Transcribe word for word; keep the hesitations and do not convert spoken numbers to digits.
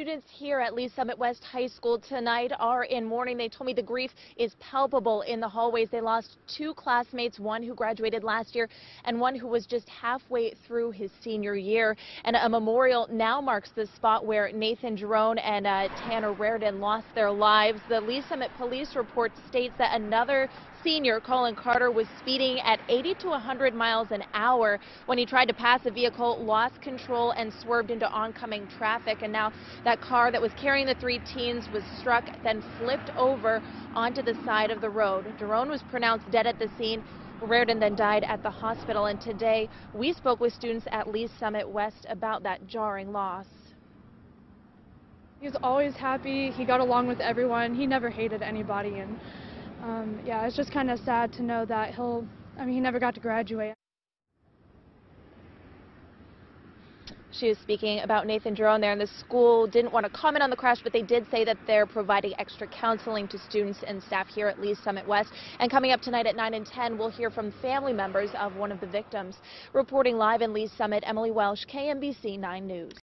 students here at Lee's Summit West High School tonight are in mourning. They told me the grief is palpable in the hallways. They lost two classmates, one who graduated last year and one who was just halfway through his senior year. And a memorial now marks the spot where Nathan Giron and uh, Tanner Rardin lost their lives. The Lee's Summit Police report states that another senior, Colin Carter, was speeding at eighty to one hundred miles an hour when he tried to pass a vehicle, lost control, and swerved into oncoming traffic. And now that car that was carrying the three teens was struck, then flipped over onto the side of the road. Giron was pronounced dead at the scene. Rardin then died at the hospital. And today we spoke with students at Lee's Summit West about that jarring loss. He was always happy. He got along with everyone. He never hated anybody. And Um, yeah, it's just kind of sad to know that he'll, I mean, he never got to graduate. She was speaking about Nathan Giron there, and the school didn't want to comment on the crash, but they did say that they're providing extra counseling to students and staff here at Lee's Summit West. And coming up tonight at nine and ten, we'll hear from family members of one of the victims. Reporting live in Lee's Summit, Emily Welsh, K M B C nine News.